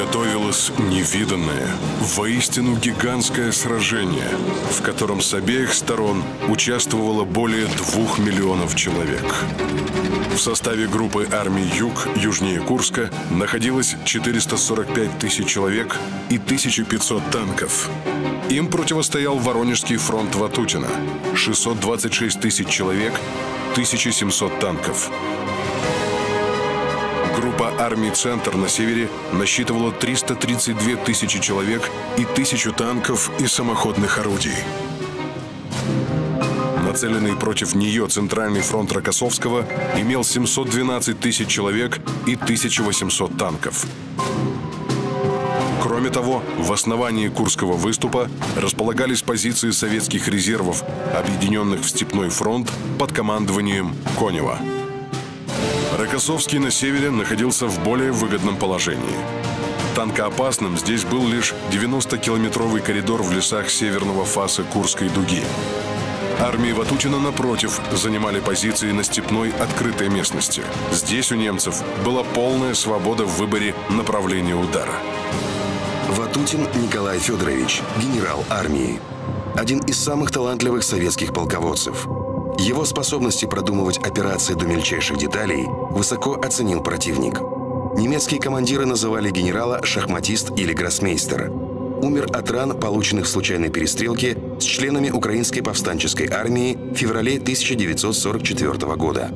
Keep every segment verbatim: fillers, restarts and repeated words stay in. готовилось невиданное, воистину гигантское сражение, в котором с обеих сторон участвовало более двух миллионов человек. В составе группы армий «Юг» южнее Курска находилось четыреста сорок пять тысяч человек и тысяча пятьсот танков. Им противостоял Воронежский фронт Ватутина – шестьсот двадцать шесть тысяч человек, тысяча семьсот танков. Группа армий «Центр» на севере насчитывала триста тридцать две тысячи человек и тысячу танков и самоходных орудий. Нацеленный против нее Центральный фронт Рокоссовского имел семьсот двенадцать тысяч человек и тысячу восемьсот танков. Кроме того, в основании Курского выступа располагались позиции советских резервов, объединенных в Степной фронт под командованием Конева. Рокоссовский на севере находился в более выгодном положении. Танкоопасным здесь был лишь девяностокилометровый коридор в лесах северного фаса Курской дуги. Армии Ватутина, напротив, занимали позиции на степной открытой местности. Здесь у немцев была полная свобода в выборе направления удара. Ватутин Николай Федорович, генерал армии. Один из самых талантливых советских полководцев. Его способности продумывать операции до мельчайших деталей высоко оценил противник. Немецкие командиры называли генерала шахматист или гроссмейстер. Умер от ран, полученных в случайной перестрелке с членами Украинской повстанческой армии в феврале тысяча девятьсот сорок четвёртого года.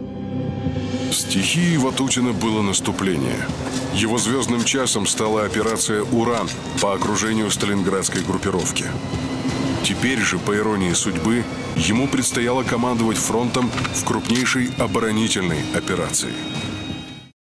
Стихией Ватутина было наступление. Его звездным часом стала операция «Уран» по окружению сталинградской группировки. Теперь же, по иронии судьбы, ему предстояло командовать фронтом в крупнейшей оборонительной операции.